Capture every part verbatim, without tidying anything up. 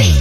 When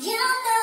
you